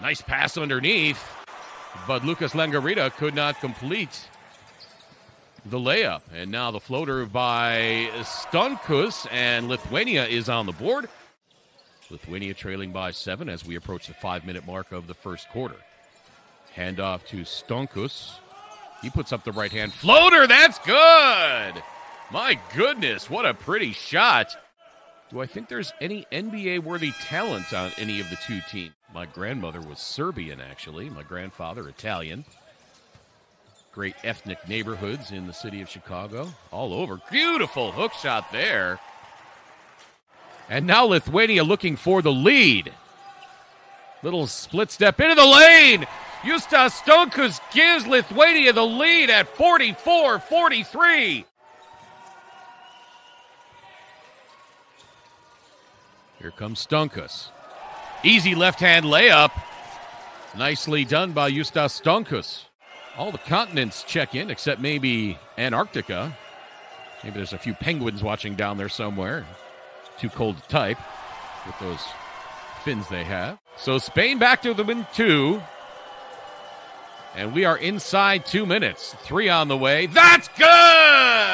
Nice pass underneath, but Lucas Langarita could not complete the layup. And now the floater by Stonkus, and Lithuania is on the board. Lithuania trailing by 7 as we approach the 5-minute mark of the first quarter. Handoff to Stonkus. He puts up the right hand floater. That's good. My goodness, what a pretty shot. Do I think there's any NBA-worthy talent on any of the two teams? My grandmother was Serbian, actually. My grandfather, Italian. Great ethnic neighborhoods in the city of Chicago. All over. Beautiful hook shot there. And now Lithuania looking for the lead. Little split step into the lane. Justas Stonkus gives Lithuania the lead at 44-43. Here comes Stonkus. Easy left-hand layup. Nicely done by Justas Stonkus. All the continents check in except maybe Antarctica. Maybe there's a few penguins watching down there somewhere. Too cold to type with those fins they have. So Spain back to the win 2. And we are inside 2 minutes. 3 on the way. That's good!